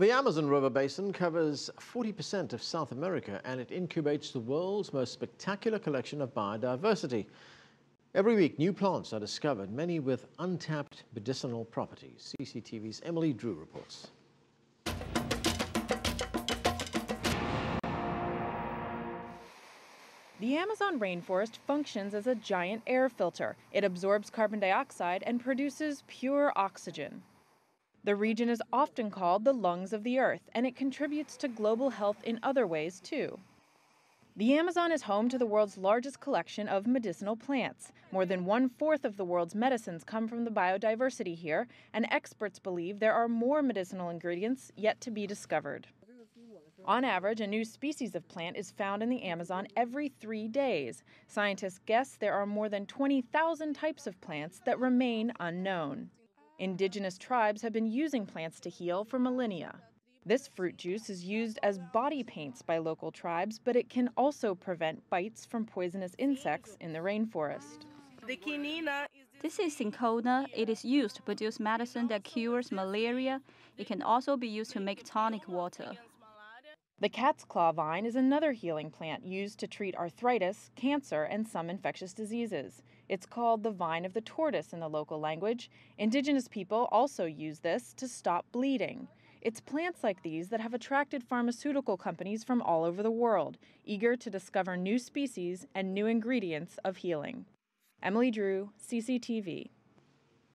The Amazon River Basin covers 40% of South America, and it incubates the world's most spectacular collection of biodiversity. Every week, new plants are discovered, many with untapped medicinal properties. CCTV's Emily Drew reports. The Amazon rainforest functions as a giant air filter. It absorbs carbon dioxide and produces pure oxygen. The region is often called the lungs of the earth, and it contributes to global health in other ways, too. The Amazon is home to the world's largest collection of medicinal plants. More than 1/4 of the world's medicines come from the biodiversity here, and experts believe there are more medicinal ingredients yet to be discovered. On average, a new species of plant is found in the Amazon every 3 days. Scientists guess there are more than 20,000 types of plants that remain unknown. Indigenous tribes have been using plants to heal for millennia. This fruit juice is used as body paints by local tribes, but it can also prevent bites from poisonous insects in the rainforest. This is cinchona. It is used to produce medicine that cures malaria. It can also be used to make tonic water. The cat's claw vine is another healing plant used to treat arthritis, cancer, and some infectious diseases. It's called the vine of the tortoise in the local language. Indigenous people also use this to stop bleeding. It's plants like these that have attracted pharmaceutical companies from all over the world, eager to discover new species and new ingredients of healing. Emily Drew, CCTV.